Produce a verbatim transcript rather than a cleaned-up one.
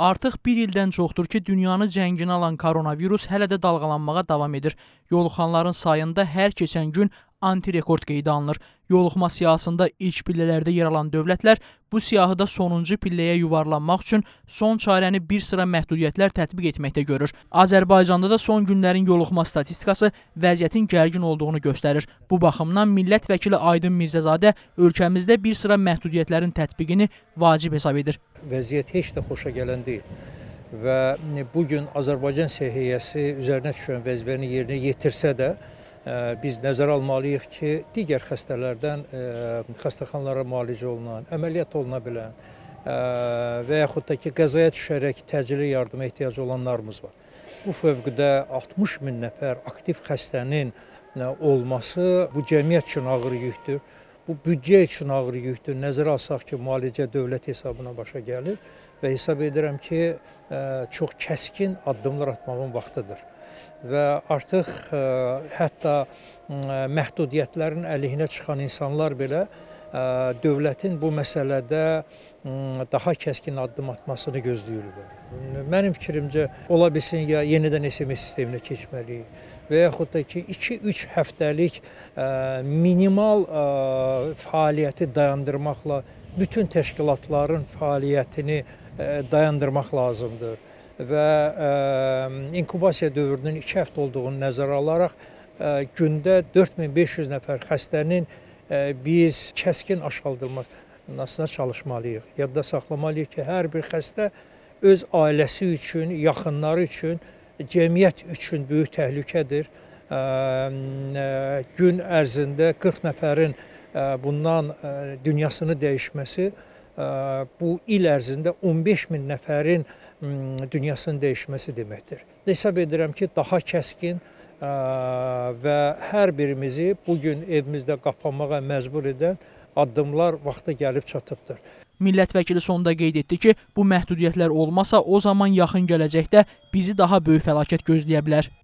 Artıq bir ildən çoxdur ki, dünyanı cənginə alan koronavirus hələ də dalğalanmağa davam edir. Yoluxanların sayında hər keçən gün antirekord qeydə alınır. Yoluxma siyahısında ilk pillələrdə yer alan dövlətlər bu siyahıda sonuncu pilləyə yuvarlanmaq üçün son çarəni bir sıra məhdudiyyətlər tətbiq etməkdə görür. Azərbaycanda da son günlərin yoluxma statistikası vəziyyətin gərgin olduğunu göstərir. Bu baxımdan millət vəkili Aydın Mirzəzadə ölkəmizdə bir sıra məhdudiyyətlərin tətbiqini vacib hesab edir. Vəziyyət heç də xoşa gələn deyil və bugün Azərbaycan səhiyyəsi üzərinə düşən vəzifəni yerinə yetirsə də, biz nəzərə almalıyıq ki, digər xəstələrdən xəstəxanalara müalicə olunan, əməliyyat oluna bilən və yaxud da ki, qəzaya düşərək təcili yardıma ehtiyacı olanlarımız var. Bu fövqədə altmış min nəfər aktiv xəstənin olması bu cəmiyyət üçün ağır yükdür, bu büdcə üçün ağır yükdür. Nəzərə alsaq ki, müalicə dövlət hesabına başa gəlir və hesab edirəm ki, çox kəskin addımlar atmağın vaxtıdır. Və artıq hətta məhdudiyyətlərin əleyhinə çıxan insanlar belə dövlətin bu məsələdə daha kəskin addım atmasını gözləyirlər. Mənim fikrimcə, ola bilsin ya yenidən S M S sisteminə keçməliyik və yaxud da ki, iki üç həftəlik minimal fəaliyyəti dayandırmaqla bütün təşkilatların fəaliyyətini dayandırmaq lazımdır. Və inkubasiya dövrünün iki həftə olduğunu nəzərə alaraq gündə dörd min beş yüz nəfər xəstənin biz kəskin aşağıdılmasına çalışmalıyıq. Yadda saxlamalıyıq ki, hər bir xəstə öz ailəsi üçün, yaxınları üçün, cəmiyyət üçün böyük təhlükədir. Gün ərzində qırx nəfərin bundan dünyasını dəyişməsi, bu il ərzində on beş min nəfərin dünyasının dəyişməsi deməkdir. Hesab edirəm ki, daha kəskin və hər birimizi bugün evimizdə qapanmağa məcbur edən addımlar vaxta gəlib çatıbdır. Millət vəkili sonda qeyd etdi ki, bu məhdudiyyətlər olmasa, o zaman yaxın gələcəkdə bizi daha böyük fəlakət gözləyə bilər.